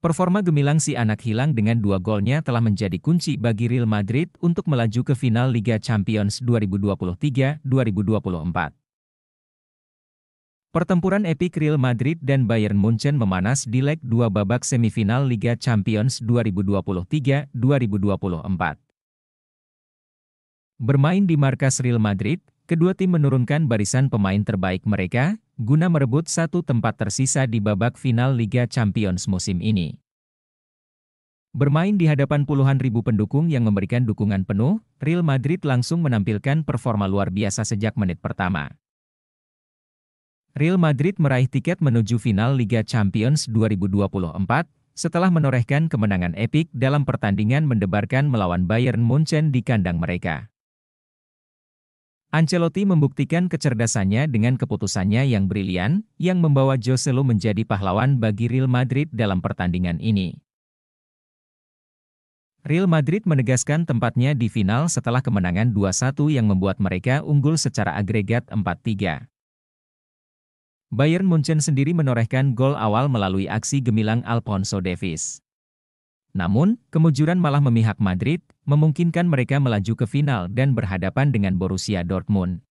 Performa gemilang si anak hilang dengan dua golnya telah menjadi kunci bagi Real Madrid untuk melaju ke final Liga Champions 2023-2024. Pertempuran epik Real Madrid dan Bayern München memanas di leg 2 babak semifinal Liga Champions 2023-2024. Bermain di markas Real Madrid, kedua tim menurunkan barisan pemain terbaik mereka, guna merebut satu tempat tersisa di babak final Liga Champions musim ini. Bermain di hadapan puluhan ribu pendukung yang memberikan dukungan penuh, Real Madrid langsung menampilkan performa luar biasa sejak menit pertama. Real Madrid meraih tiket menuju final Liga Champions 2024 setelah menorehkan kemenangan epik dalam pertandingan mendebarkan melawan Bayern München di kandang mereka. Ancelotti membuktikan kecerdasannya dengan keputusannya yang brilian, yang membawa Joselu menjadi pahlawan bagi Real Madrid dalam pertandingan ini. Real Madrid menegaskan tempatnya di final setelah kemenangan 2-1 yang membuat mereka unggul secara agregat 4-3. Bayern München sendiri menorehkan gol awal melalui aksi gemilang Alphonso Davies. Namun, kemujuran malah memihak Madrid, memungkinkan mereka melaju ke final dan berhadapan dengan Borussia Dortmund.